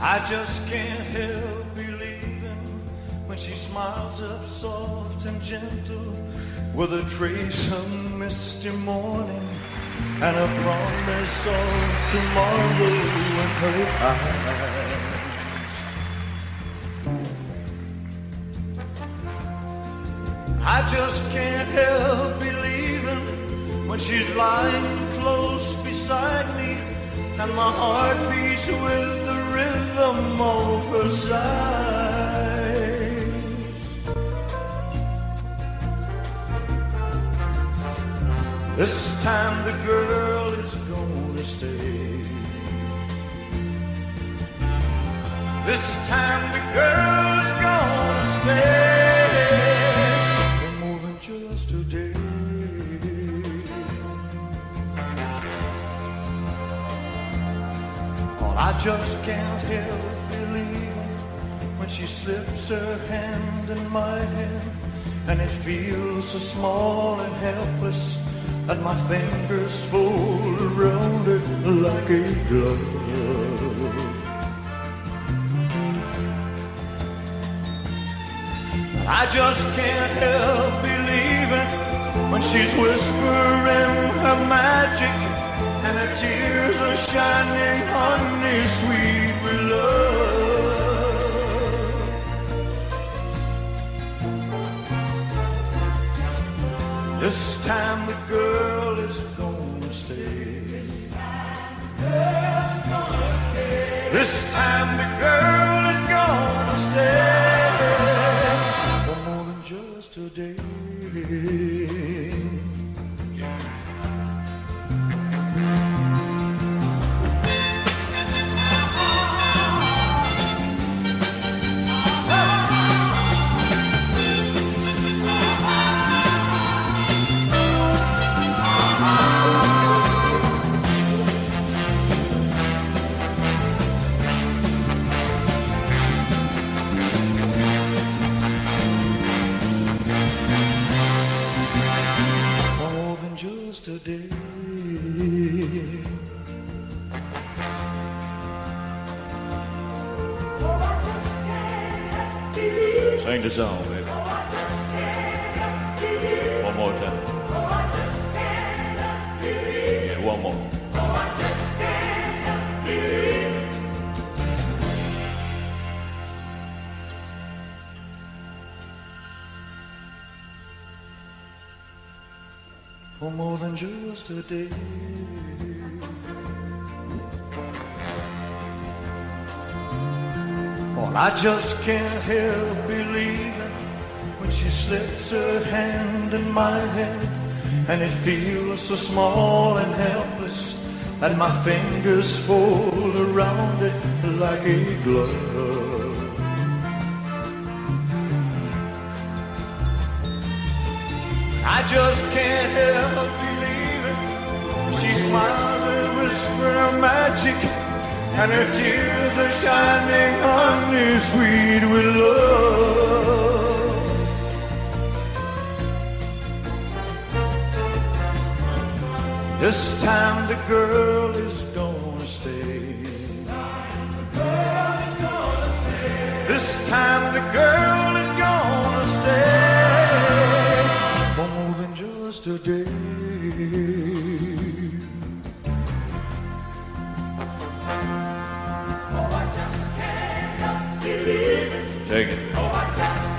I just can't help believing when she smiles up soft and gentle with a trace of misty morning and a promise of tomorrow in her eyes. I just can't help believing when she's lying close beside me and my heart beats with the rhythm of her sighs. This time the girl is gonna stay. This time the girl is gonna stay. No more than just a day. I just can't help believing when she slips her hand in my hand and it feels so small and helpless and my fingers fold around it like a glove. I just can't help believing when she's whispering her magic and her tears are shining honey sweet with love. This time the girl is gonna stay. This time the girl is gonna stay. This time the girl is gonna stay. For more than just a day. Today, sing the song, baby. One more time. Yeah, one more. For more than just a day. Well, I just can't help believing when she slips her hand in my hand and it feels so small and helpless and my fingers fold around it like a glove. I just can't help believing she smiles and whispers her magic and her tears are shining honey sweet with love. This time the girl is gonna stay. This time the girl is gonna stay. This time the girl is gonna stay. Today, oh, I just can't help believing. Take it. Oh, I just